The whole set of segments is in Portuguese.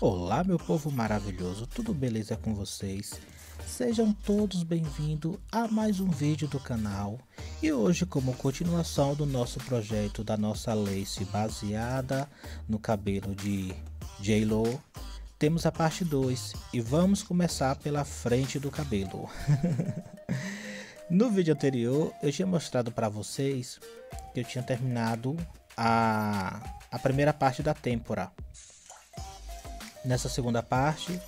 Olá meu povo maravilhoso, tudo beleza com vocês? Sejam todos bem-vindos a mais um vídeo do canal. E hoje, como continuação do nosso projeto da nossa lace baseada no cabelo de J-Lo, temos a parte 2 e vamos começar pela frente do cabelo. No vídeo anterior eu tinha mostrado para vocês que eu tinha terminado a primeira parte da têmpora. Nessa segunda parte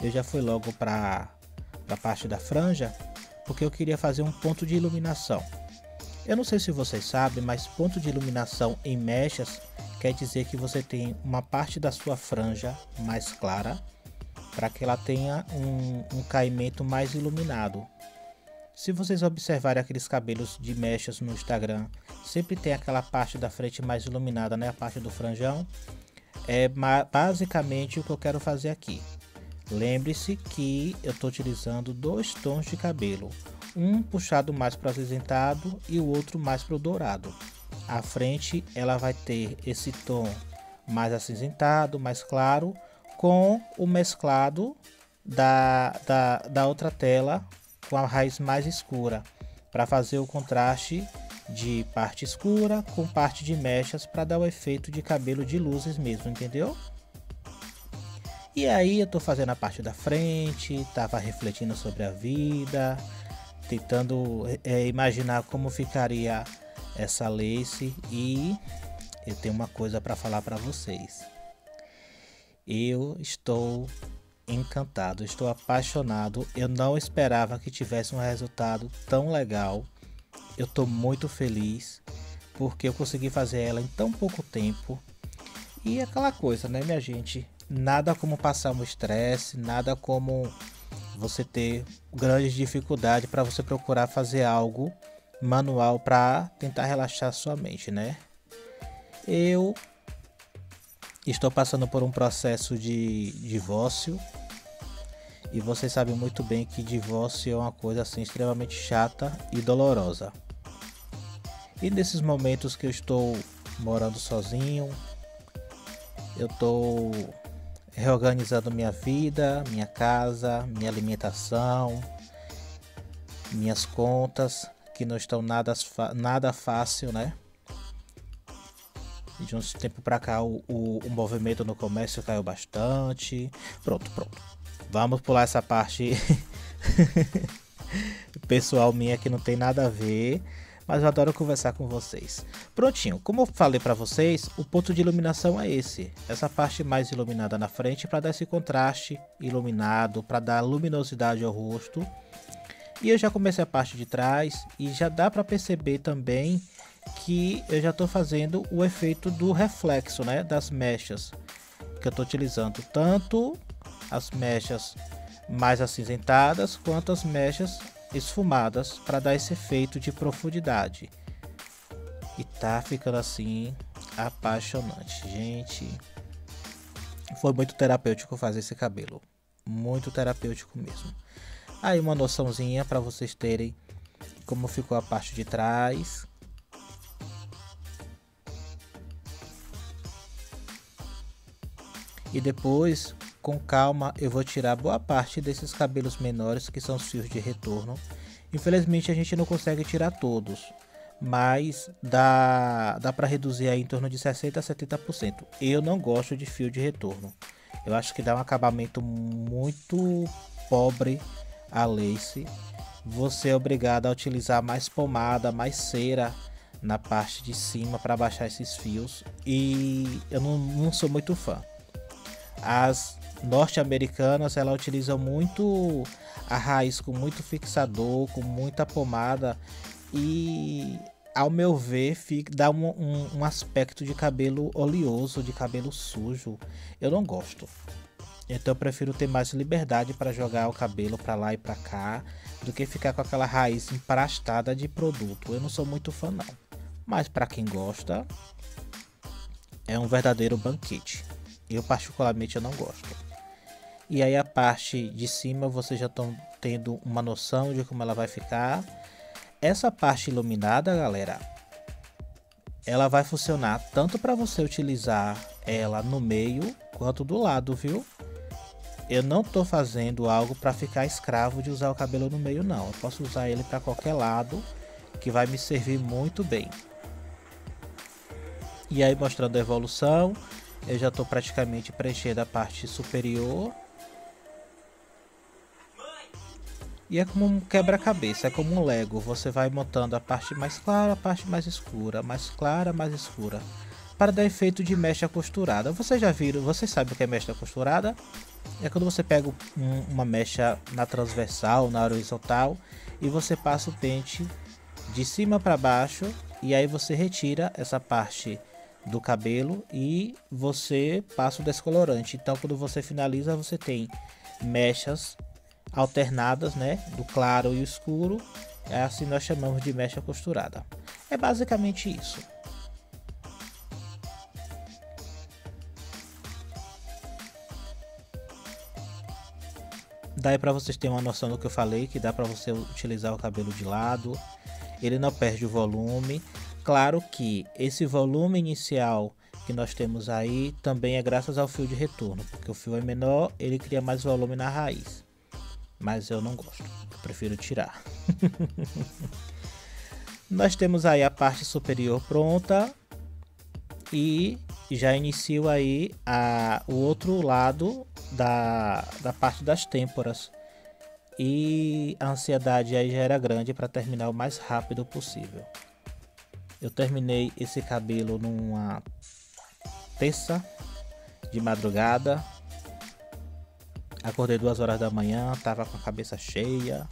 eu já fui logo para a parte da franja, porque eu queria fazer um ponto de iluminação. Eu não sei se vocês sabem, mas ponto de iluminação em mechas quer dizer que você tem uma parte da sua franja mais clara para que ela tenha um caimento mais iluminado. Se vocês observarem aqueles cabelos de mechas no Instagram, sempre tem aquela parte da frente mais iluminada, né? A parte do franjão. É basicamente o que eu quero fazer aqui. Lembre-se que eu estou utilizando dois tons de cabelo, um puxado mais para o acinzentado e o outro mais para o dourado. A frente ela vai ter esse tom mais acinzentado, mais claro, com o mesclado da outra tela com a raiz mais escura, para fazer o contraste de parte escura com parte de mechas, para dar o efeito de cabelo de luzes mesmo, entendeu? E aí eu tô fazendo a parte da frente, tava refletindo sobre a vida, tentando imaginar como ficaria essa lace, e eu tenho uma coisa para falar para vocês. Eu estou encantado, estou apaixonado, eu não esperava que tivesse um resultado tão legal. Eu estou muito feliz porque eu consegui fazer ela em tão pouco tempo. E aquela coisa, né, minha gente? Nada como passar um estresse, nada como você ter grandes dificuldades para você procurar fazer algo manual para tentar relaxar sua mente, né? Eu estou passando por um processo de divórcio. E vocês sabem muito bem que divórcio é uma coisa assim extremamente chata e dolorosa. E nesses momentos que eu estou morando sozinho, eu estou reorganizando minha vida, minha casa, minha alimentação, minhas contas, que não estão nada fácil, né? De uns tempos para cá o movimento no comércio caiu bastante. Pronto. Vamos pular essa parte pessoal minha, que não tem nada a ver. Mas eu adoro conversar com vocês. Prontinho, como eu falei para vocês, o ponto de iluminação é esse. Essa parte mais iluminada na frente, para dar esse contraste iluminado, para dar luminosidade ao rosto. E eu já comecei a parte de trás e já dá para perceber também que eu já estou fazendo o efeito do reflexo, né, das mechas. Que eu estou utilizando tanto as mechas mais acinzentadas quanto as mechas esfumadas, para dar esse efeito de profundidade. E tá ficando assim apaixonante, gente. Foi muito terapêutico fazer esse cabelo, muito terapêutico mesmo. Aí uma noçãozinha para vocês terem como ficou a parte de trás. E depois, com calma, eu vou tirar boa parte desses cabelos menores, que são os fios de retorno. Infelizmente a gente não consegue tirar todos, mas dá para reduzir aí em torno de 60% a 70%. Eu não gosto de fio de retorno, eu acho que dá um acabamento muito pobre a lace. Você é obrigado a utilizar mais pomada, mais cera na parte de cima para baixar esses fios, e eu não sou muito fã. As norte-americanas, ela utiliza muito a raiz com muito fixador, com muita pomada, e ao meu ver dá um aspecto de cabelo oleoso, de cabelo sujo. Eu não gosto, então eu prefiro ter mais liberdade para jogar o cabelo para lá e para cá, do que ficar com aquela raiz emprastada de produto. Eu não sou muito fã não, mas para quem gosta é um verdadeiro banquete. Eu particularmente eu não gosto. E aí a parte de cima vocês já estão tendo uma noção de como ela vai ficar. Essa parte iluminada, galera, ela vai funcionar tanto para você utilizar ela no meio quanto do lado, viu? Eu não tô fazendo algo para ficar escravo de usar o cabelo no meio, não. Eu posso usar ele para qualquer lado, que vai me servir muito bem. E aí, mostrando a evolução, eu já tô praticamente preenchendo a parte superior. E é como um quebra-cabeça, é como um Lego. Você vai montando a parte mais clara, a parte mais escura, mais clara, mais escura, para dar efeito de mecha costurada. Vocês já viram, vocês sabem o que é mecha costurada? É quando você pega uma mecha na transversal, na horizontal, e você passa o pente de cima para baixo, e aí você retira essa parte do cabelo e você passa o descolorante. Então quando você finaliza, você tem mechas alternadas, né, do claro e o escuro. É assim nós chamamos de mecha costurada. É basicamente isso. Daí para vocês terem uma noção do que eu falei, que dá para você utilizar o cabelo de lado, ele não perde o volume. Claro que esse volume inicial que nós temos aí também é graças ao fio de retorno, porque o fio é menor, ele cria mais volume na raiz, mas eu não gosto, eu prefiro tirar. Nós temos aí a parte superior pronta e já inicio aí o outro lado da parte das têmporas, e a ansiedade aí já era grande para terminar o mais rápido possível. Eu terminei esse cabelo numa terça de madrugada, acordei 2 horas da manhã, tava com a cabeça cheia,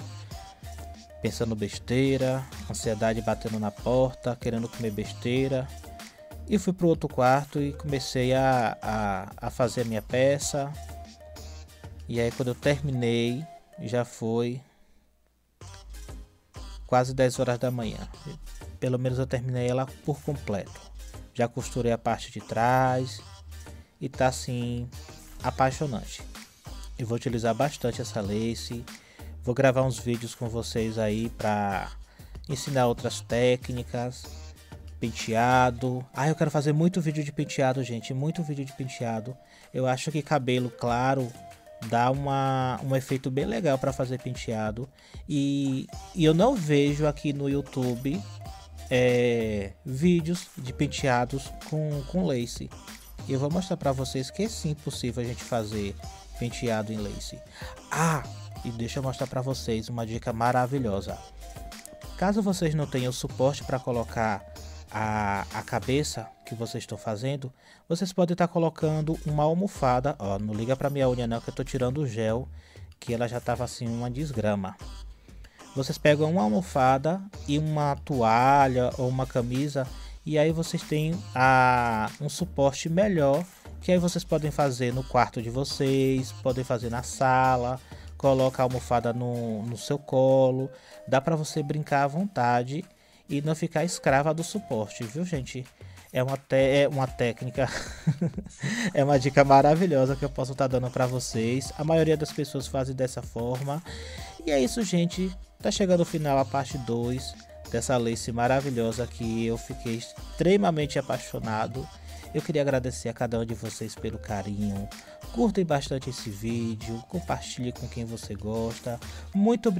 pensando besteira, ansiedade batendo na porta, querendo comer besteira, e fui pro outro quarto e comecei a fazer a minha peça. E aí quando eu terminei, já foi quase 10 horas da manhã. Pelo menos eu terminei ela por completo. Já costurei a parte de trás e tá assim, apaixonante. Eu vou utilizar bastante essa lace. Vou gravar uns vídeos com vocês aí para ensinar outras técnicas. Penteado. Ah, eu quero fazer muito vídeo de penteado, gente. Muito vídeo de penteado. Eu acho que cabelo claro dá um efeito bem legal para fazer penteado, e eu não vejo aqui no YouTube vídeos de penteados com lace. E eu vou mostrar para vocês que é sim possível a gente fazer penteado em lace. Ah, e deixa eu mostrar para vocês uma dica maravilhosa. Caso vocês não tenham suporte para colocar a cabeça que vocês estão fazendo, vocês podem estar colocando uma almofada. Ó, não liga para minha unha não, que eu tô tirando o gel, que ela já tava assim uma desgrama. Vocês pegam uma almofada e uma toalha ou uma camisa, e aí vocês têm um suporte melhor, que aí vocês podem fazer no quarto de vocês, podem fazer na sala, coloca a almofada no seu colo. Dá para você brincar à vontade e não ficar escrava do suporte, viu, gente? É uma técnica, é uma dica maravilhosa que eu posso estar dando para vocês. A maioria das pessoas fazem dessa forma. E é isso, gente. Tá chegando ao final a parte 2 dessa lace maravilhosa que eu fiquei extremamente apaixonado. Eu queria agradecer a cada um de vocês pelo carinho. Curtem bastante esse vídeo, compartilhe com quem você gosta. Muito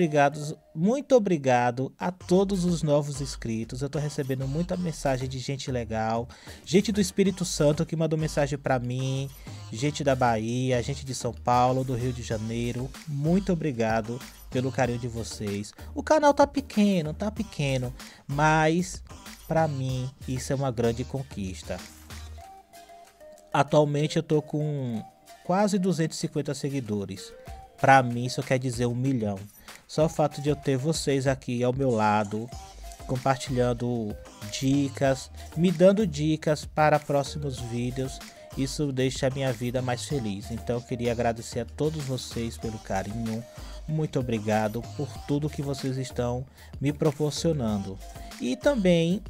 obrigado a todos os novos inscritos. Eu tô recebendo muita mensagem de gente legal, gente do Espírito Santo que mandou mensagem para mim, gente da Bahia, gente de São Paulo, do Rio de Janeiro. Muito obrigado pelo carinho de vocês. O canal tá pequeno, mas para mim isso é uma grande conquista. Atualmente eu tô com quase 250 seguidores. Para mim isso quer dizer 1 milhão. Só o fato de eu ter vocês aqui ao meu lado, compartilhando dicas, me dando dicas para próximos vídeos, isso deixa a minha vida mais feliz. Então eu queria agradecer a todos vocês pelo carinho. Muito obrigado por tudo que vocês estão me proporcionando. E também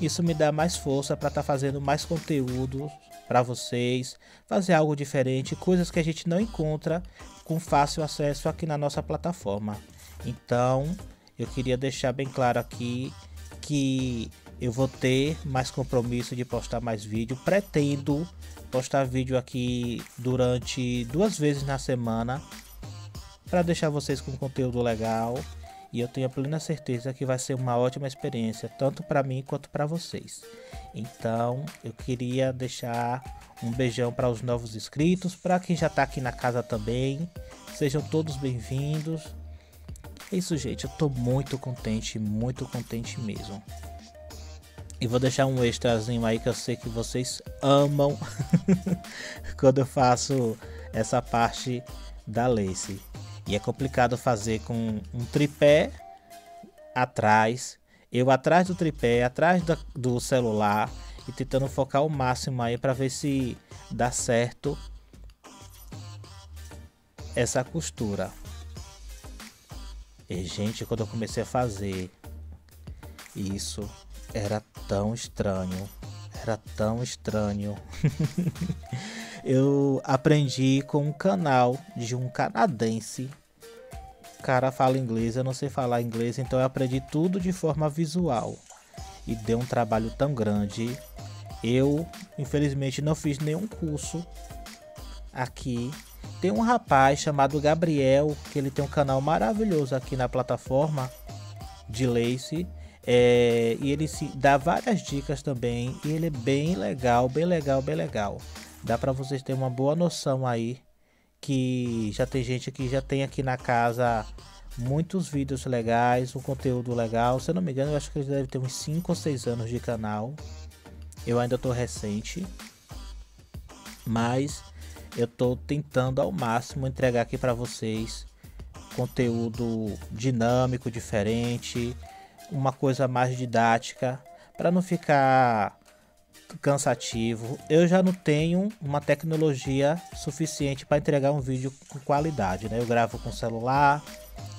isso me dá mais força para estar fazendo mais conteúdo para vocês, fazer algo diferente, coisas que a gente não encontra com fácil acesso aqui na nossa plataforma. Então eu queria deixar bem claro aqui que eu vou ter mais compromisso de postar mais vídeo. Pretendo postar vídeo aqui durante 2 vezes na semana para deixar vocês com conteúdo legal, e eu tenho a plena certeza que vai ser uma ótima experiência tanto para mim quanto para vocês. Então eu queria deixar um beijão para os novos inscritos, para quem já está aqui na casa também, sejam todos bem-vindos. É isso, gente, eu tô muito contente mesmo. E vou deixar um extrazinho aí que eu sei que vocês amam quando eu faço essa parte da lace. E é complicado fazer com um tripé atrás, eu atrás do tripé, atrás do celular, e tentando focar o máximo aí para ver se dá certo essa costura. E gente, quando eu comecei a fazer isso, era tão estranho, Eu aprendi com um canal de um canadense. O cara fala inglês, eu não sei falar inglês, então eu aprendi tudo de forma visual. E deu um trabalho tão grande. Eu, infelizmente, não fiz nenhum curso aqui. Tem um rapaz chamado Gabriel, que ele tem um canal maravilhoso aqui na plataforma de lace. E ele se dá várias dicas também, e ele é bem legal, dá para vocês terem uma boa noção aí, que já tem gente que já tem aqui na casa muitos vídeos legais, um conteúdo legal. Se eu não me engano, eu acho que ele deve ter uns 5 ou 6 anos de canal. Eu ainda tô recente, mas eu tô tentando ao máximo entregar aqui para vocês conteúdo dinâmico, diferente, uma coisa mais didática, para não ficar cansativo. Eu já não tenho uma tecnologia suficiente para entregar um vídeo com qualidade, né? Eu gravo com celular,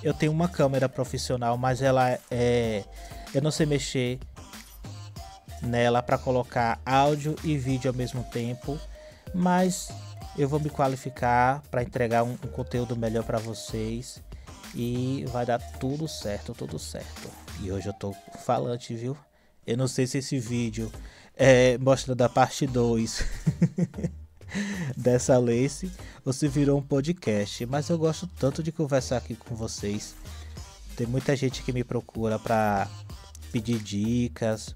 eu tenho uma câmera profissional, mas ela é, eu não sei mexer nela para colocar áudio e vídeo ao mesmo tempo, mas eu vou me qualificar para entregar um conteúdo melhor para vocês. E vai dar tudo certo, E hoje eu tô falante, viu? Eu não sei se esse vídeo é mostrando a parte 2 dessa lace ou se virou um podcast. Mas eu gosto tanto de conversar aqui com vocês. Tem muita gente que me procura para pedir dicas,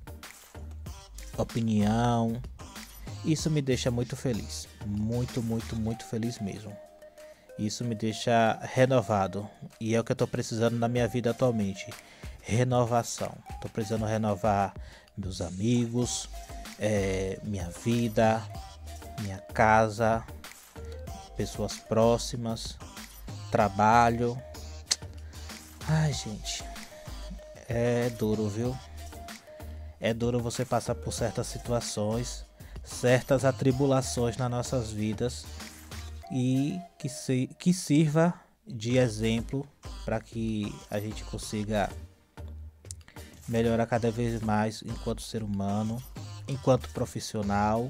opinião. Isso me deixa muito feliz. Muito feliz mesmo. Isso me deixa renovado, e é o que eu estou precisando na minha vida atualmente, renovação. Estou precisando renovar meus amigos, minha vida, minha casa, pessoas próximas, trabalho. Ai gente, é duro, viu? É duro você passar por certas situações, certas atribulações nas nossas vidas, e que sirva de exemplo para que a gente consiga melhorar cada vez mais enquanto ser humano, enquanto profissional,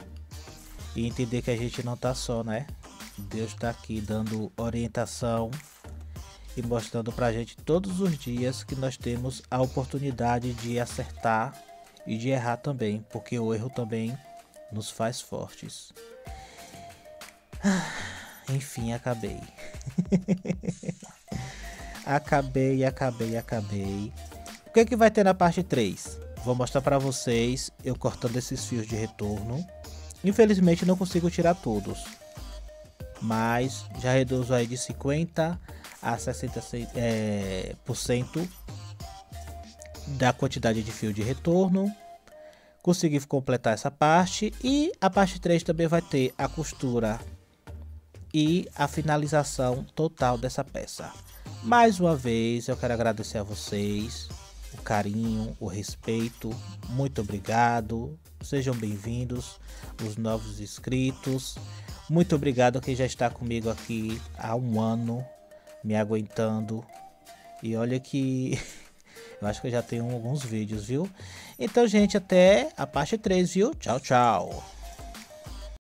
e entender que a gente não tá só, né? Deus está aqui dando orientação e mostrando para a gente todos os dias que nós temos a oportunidade de acertar e de errar também, porque o erro também nos faz fortes. Enfim, acabei. Acabei. O que é que vai ter na parte 3? Vou mostrar para vocês eu cortando esses fios de retorno. Infelizmente não consigo tirar todos, mas já reduzo aí de 50 a 60% da quantidade de fio de retorno. Consegui completar essa parte, e a parte 3 também vai ter a costura e a finalização total dessa peça. Mais uma vez eu quero agradecer a vocês o carinho, o respeito. Muito obrigado. Sejam bem-vindos os novos inscritos. Muito obrigado a quem já está comigo aqui há um ano me aguentando. E olha que eu acho que eu já tenho alguns vídeos, viu? Então, gente, até a parte 3, viu? Tchau, tchau.